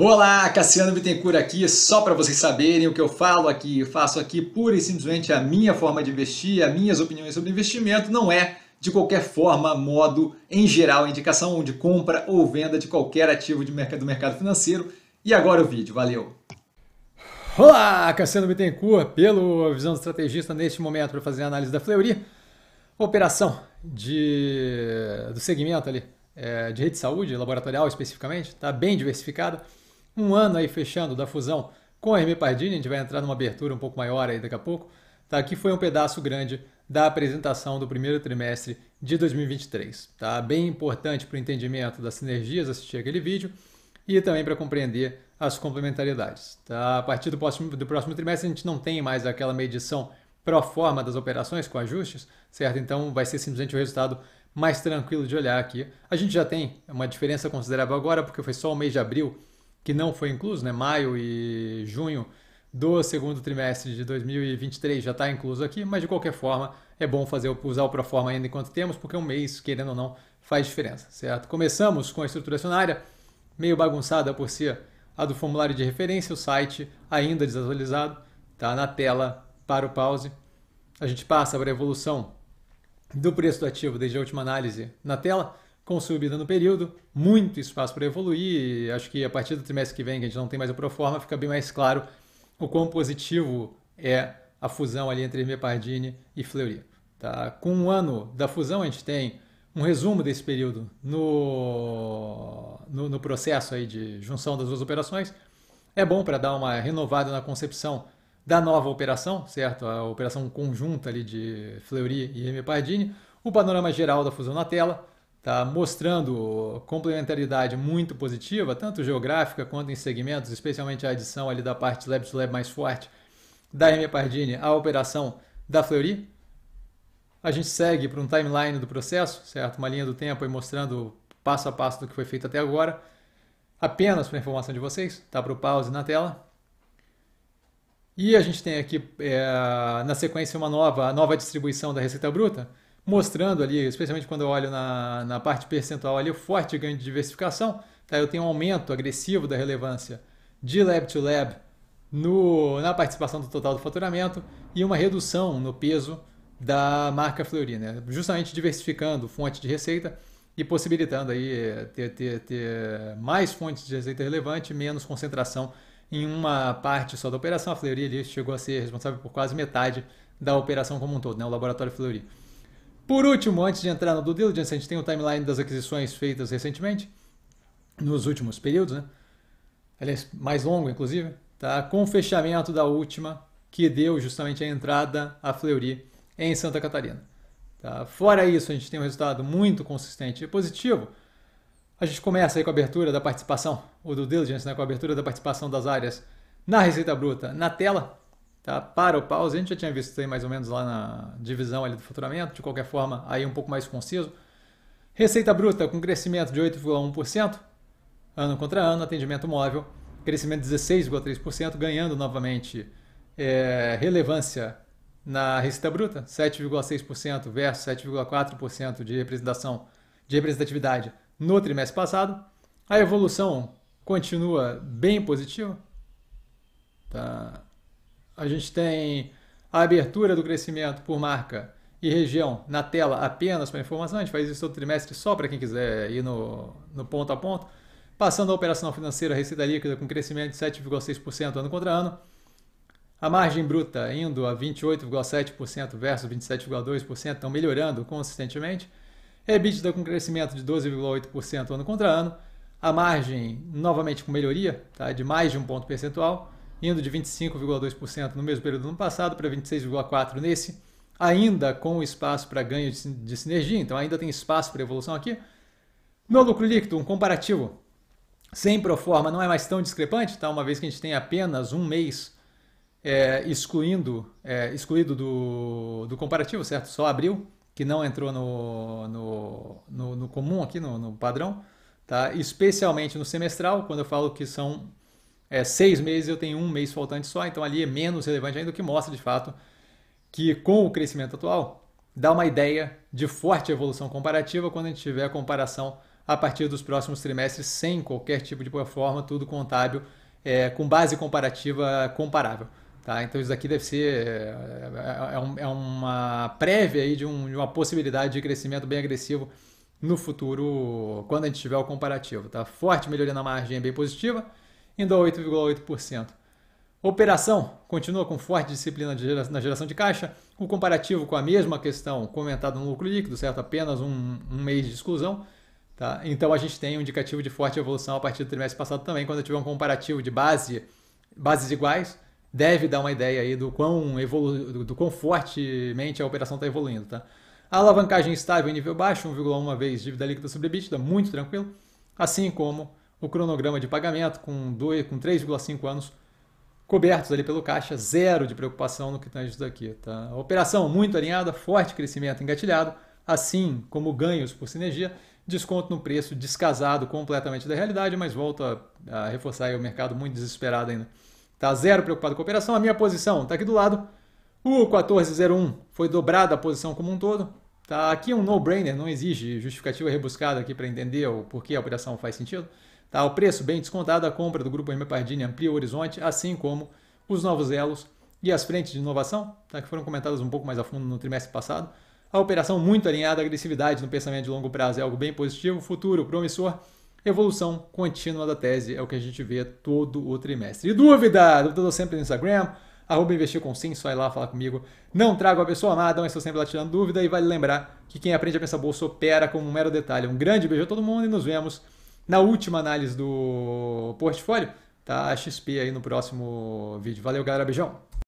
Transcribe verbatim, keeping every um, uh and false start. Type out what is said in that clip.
Olá, Cassiano Bittencourt aqui, só para vocês saberem o que eu falo aqui, eu faço aqui pura e simplesmente a minha forma de investir, as minhas opiniões sobre investimento, não é de qualquer forma, modo, em geral, indicação de compra ou venda de qualquer ativo de mercado, do mercado financeiro. E agora o vídeo, valeu! Olá, Cassiano Bittencourt, pelo Visão do Estrategista, neste momento para fazer a análise da Fleury, operação de, do segmento ali, é, de rede de saúde, laboratorial especificamente, está bem diversificada. Um ano aí fechando da fusão com a Hermes Pardini, a gente vai entrar numa abertura um pouco maior aí daqui a pouco. Tá? Aqui foi um pedaço grande da apresentação do primeiro trimestre de dois mil e vinte e três. Tá? Bem importante para o entendimento das sinergias assistir aquele vídeo e também para compreender as complementariedades. Tá? A partir do próximo, do próximo trimestre a gente não tem mais aquela medição pro forma das operações com ajustes, certo? Então vai ser simplesmente o resultado mais tranquilo de olhar aqui. A gente já tem uma diferença considerável agora porque foi só o mês de abril que não foi incluso, né? Maio e junho do segundo trimestre de dois mil e vinte e três já está incluso aqui, mas de qualquer forma é bom fazer, usar o proforma ainda enquanto temos, porque um mês, querendo ou não, faz diferença, certo? Começamos com a estrutura acionária, meio bagunçada por ser a do formulário de referência, o site ainda desatualizado, tá na tela para o pause. A gente passa para a evolução do preço do ativo desde a última análise na tela, com subida no período, muito espaço para evoluir. Acho que a partir do trimestre que vem, que a gente não tem mais o proforma, fica bem mais claro o quão positivo é a fusão ali entre Mia Pardini e Fleury. Tá? Com um ano da fusão, a gente tem um resumo desse período no, no, no processo aí de junção das duas operações. É bom para dar uma renovada na concepção da nova operação, certo? A operação conjunta ali de Fleury e Mia Pardini. O panorama geral da fusão na tela, tá mostrando complementaridade muito positiva, tanto geográfica quanto em segmentos, especialmente a adição ali da parte lab to lab mais forte da Mia Pardini à operação da Fleury. A gente segue para um timeline do processo, certo? Uma linha do tempo aí mostrando passo a passo do que foi feito até agora. Apenas para informação de vocês, tá para o pause na tela. E a gente tem aqui, é, na sequência, uma nova, a nova distribuição da receita bruta, mostrando ali, especialmente quando eu olho na, na parte percentual ali, o forte ganho de diversificação, tá? Eu tenho um aumento agressivo da relevância de lab to lab no, na participação do total do faturamento e uma redução no peso da marca Fleury, né? Justamente diversificando fonte de receita e possibilitando aí ter, ter, ter mais fontes de receita relevante, menos concentração em uma parte só da operação. A Fleury ali chegou a ser responsável por quase metade da operação como um todo, né? O laboratório Fleury. Por último, antes de entrar no due diligence, a gente tem o timeline das aquisições feitas recentemente, nos últimos períodos, né? Aliás, mais longo, inclusive, tá? Com o fechamento da última, que deu justamente a entrada à Fleury em Santa Catarina. Tá? Fora isso, a gente tem um resultado muito consistente e positivo. A gente começa aí com a abertura da participação, o due diligence, né? Com a abertura da participação das áreas na receita bruta, na tela, tá? Para o pause, a gente já tinha visto isso aí mais ou menos lá na divisão ali do faturamento, de qualquer forma, aí um pouco mais conciso. Receita bruta com crescimento de oito vírgula um por cento, ano contra ano, atendimento móvel, crescimento de dezesseis vírgula três por cento, ganhando novamente é, relevância na receita bruta, sete vírgula seis por cento versus sete vírgula quatro por cento de representação, de representatividade no trimestre passado. A evolução continua bem positiva, tá? A gente tem a abertura do crescimento por marca e região na tela apenas para informação. A gente faz isso todo trimestre só para quem quiser ir no, no ponto a ponto. Passando a operação financeira, a receita líquida com crescimento de sete vírgula seis por cento ano contra ano. A margem bruta indo a vinte e oito vírgula sete por cento versus vinte e sete vírgula dois por cento, então melhorando consistentemente. EBITDA com crescimento de doze vírgula oito por cento ano contra ano. A margem novamente com melhoria, tá? De mais de um ponto percentual, indo de vinte e cinco vírgula dois por cento no mesmo período do ano passado para vinte e seis vírgula quatro por cento nesse, ainda com espaço para ganho de sinergia, então ainda tem espaço para evolução aqui. No lucro líquido, um comparativo sem proforma não é mais tão discrepante, tá? Uma vez que a gente tem apenas um mês é, excluindo, é, excluído do, do comparativo, certo? Só abril, que não entrou no, no, no, no comum aqui, no, no padrão, tá? Especialmente no semestral, quando eu falo que são... É, seis meses eu tenho um mês faltante só, então ali é menos relevante ainda, o que mostra de fato que com o crescimento atual dá uma ideia de forte evolução comparativa quando a gente tiver a comparação a partir dos próximos trimestres, sem qualquer tipo de proforma, tudo contábil, é, com base comparativa comparável. Tá? Então isso daqui deve ser é, é, um, é uma prévia aí de, um, de uma possibilidade de crescimento bem agressivo no futuro, quando a gente tiver o comparativo. Tá? Forte melhoria na margem, bem positiva, indo a oito vírgula oito por cento. Operação continua com forte disciplina de gera, na geração de caixa. O comparativo com a mesma questão comentada no lucro líquido, certo? Apenas um, um mês de exclusão. Tá? Então a gente tem um indicativo de forte evolução a partir do trimestre passado também. Quando eu tiver um comparativo de base, bases iguais, deve dar uma ideia aí do quão, evolu do quão fortemente a operação está evoluindo. Tá? A alavancagem estável em nível baixo, um vírgula um vez dívida líquida sobre EBITDA, muito tranquilo, assim como o cronograma de pagamento com, com três vírgula cinco anos cobertos ali pelo caixa, zero de preocupação no que tange isso daqui. Tá? A operação muito alinhada, forte crescimento engatilhado, assim como ganhos por sinergia, desconto no preço descasado completamente da realidade, mas volta a reforçar aí o mercado muito desesperado ainda. Tá? Zero preocupado com a operação. A minha posição está aqui do lado. O quatorze zero um foi dobrada a posição como um todo. Tá? Aqui é um no-brainer, não exige justificativa rebuscada aqui para entender o porquê a operação faz sentido. Tá? O preço bem descontado, a compra do grupo Hermes Pardini amplia o horizonte, assim como os novos elos e as frentes de inovação, tá? Que foram comentadas um pouco mais a fundo no trimestre passado. A operação muito alinhada, a agressividade no pensamento de longo prazo é algo bem positivo, futuro promissor, evolução contínua da tese é o que a gente vê todo o trimestre. E dúvida? Dúvida eu dou sempre no Instagram, arroba investir com sim, só ir lá falar comigo. Não trago a pessoa amada, mas estou sempre lá tirando dúvida. E vale lembrar que quem aprende a pensar bolsa opera como um mero detalhe. Um grande beijo a todo mundo e nos vemos na última análise do portfólio. Tá? A X P aí no próximo vídeo. Valeu, galera. Beijão.